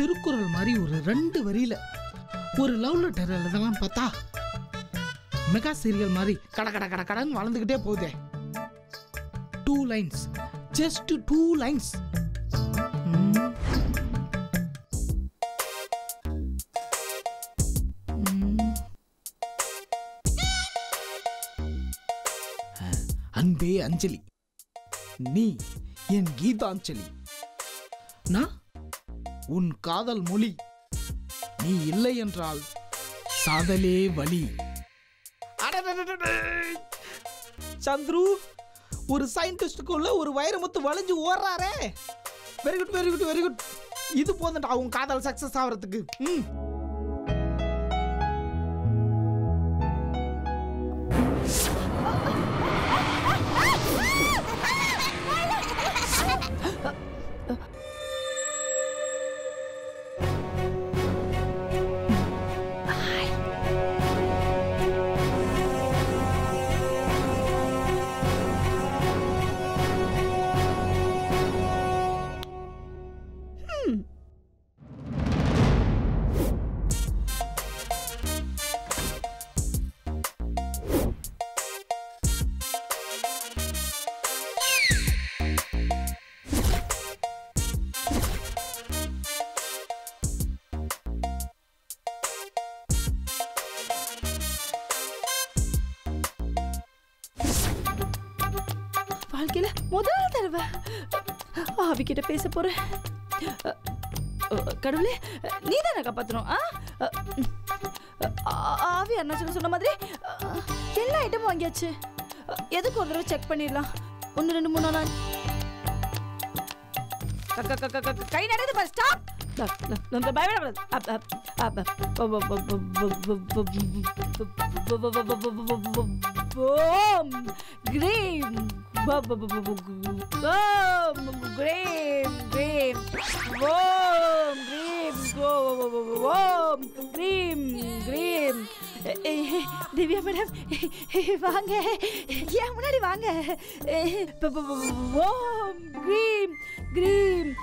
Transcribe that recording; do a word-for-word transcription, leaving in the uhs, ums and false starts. திருக்குறள் மாதிரி ஒரு ரெண்டு வரியில ஒரு லவ் லெட்டர் எழுதலாம் பார்த்தா மெகா சீரியல் மாதிரி கட கட கட கடன்னு வளர்ந்துகிட்டே போகுதே. Two lines, just two lines. அன்பே அஞ்சலி, நீ என் கீதாஞ்சலி, நான் உன் காதல் மொழி. நீ இல்லை என்றால் சாதலே வலி. சந்துரு ஒரு சயின்டிஸ்டுக்குள்ள ஒரு வைரமுத்து வளைஞ்சு ஓடுறாரே. Very good very good very good. இது போதும்டா உன் காதல் சக்சஸ் ஆகிறதுக்கு. ம், வாழ்க்கையில முதல் தடவை ஆவிக்கிட்ட பேச போறேன். கடவுளே, நீ தானே காப்பாற்றணும். ஆவி அண்ணாச்சல சொன்ன மாதிரி எல்லா ஐட்டமும் வாங்கியாச்சு. எதுக்கு ஒரு தடவை செக் பண்ணிடலாம். ஒன்று ரெண்டு மூணு நாள் கை நடந்து பாரு. ஸ்டாப். திவ்யா மேடம் வாங்க, ஏன் முன்னாடி வாங்க. ஓம் கிரீம் கிரீம்